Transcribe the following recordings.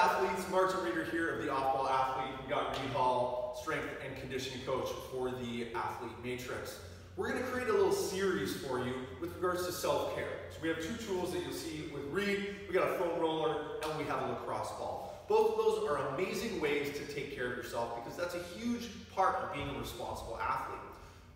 athletes. Marjorie Reeder here of the Offball Athlete. We got Reid Hall, strength and conditioning coach for the Athlete Matrix. We're going to create a little series for you with regards to self-care. So we have two tools that you'll see with Reid. We got a foam roller and we have a lacrosse ball. Both of those are amazing ways to take care of yourself because that's a huge part of being a responsible athlete.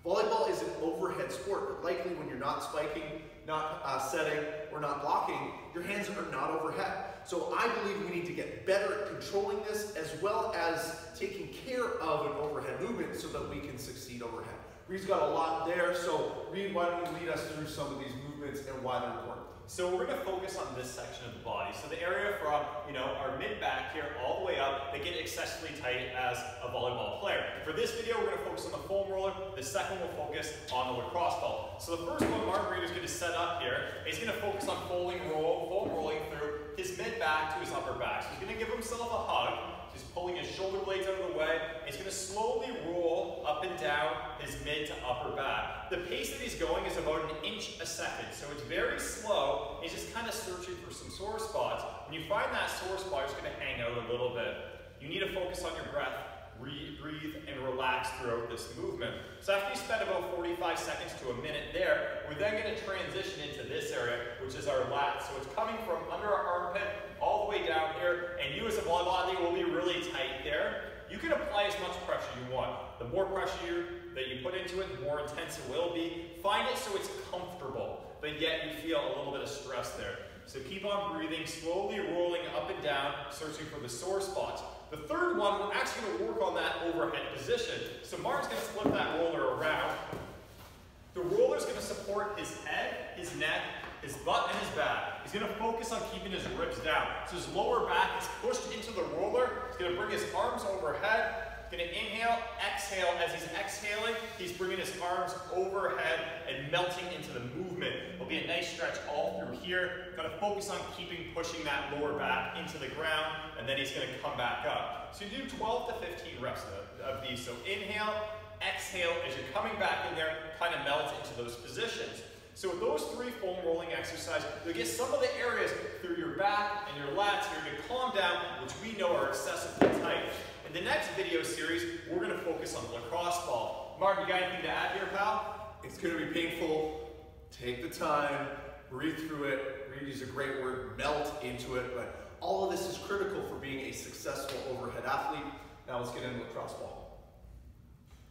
Volleyball is an overhead sport, but likely when you're not spiking, not setting, or not blocking, your hands are not overhead. So I believe we need to get better at controlling this as well as taking care of an overhead movement so that we can succeed overhead. Reid's got a lot there, so Reid, why don't you lead us through some of these movements and why they're important? So we're going to focus on this section of the body. So the area from our mid-back here all the way up, they get excessively tight as a volleyball player. For this video, we're going to focus on the foam roller. The second will focus on the lacrosse ball. So the first one Marjorie is going to set up here. He's going to focus on foam rolling through his mid-back to his upper back. So he's going to give himself a hug. He's pulling his shoulder blades out of the way. He's going to slowly roll up and down his mid to upper back. The pace that he's going is about an inch a second, so it's very slow. He's just kind of searching for some sore spots. When you find that sore spot, you're just going to hang out a little bit. You need to focus on your breath, breathe, and relax throughout this movement. So after you spend about 45 seconds to a minute there, we're then going to transition into this area, which is our lats. So it's coming from under our armpit all the way down here, and you as a volleyball athlete will be really tight there. You can apply as much pressure you want. The more pressure that you put into it, the more intense it will be. Find it so it's comfortable, but yet you feel a little bit of stress there. So keep on breathing, slowly rolling up and down, searching for the sore spots. The third one, we're actually going to work on that overhead position. So Mark's going to flip that roller around. The roller's going to support his head, his neck, his butt, and his back. He's going to focus on keeping his ribs down. So his lower back is pushed into the roller. He's going to bring his arms overhead. He's going to inhale, exhale. As he's exhaling, he's bringing his arms overhead and melting into the movement. It'll be a nice stretch all through here. Got to focus on keeping pushing that lower back into the ground, and then he's going to come back up. So you do 12 to 15 reps of these. So inhale, exhale. As you're coming back in there, kind of melt into those positions. So with those three foam rolling exercises, you'll get some of the areas through your back and your lats here to calm down, which we know are excessively tight. In the next video series, we're going to focus on the lacrosse ball. Martin, you got anything to add here, pal? It's going to be painful. Take the time, breathe through it. Reid used a great word, melt into it. But all of this is critical for being a successful overhead athlete. Now let's get into the lacrosse ball.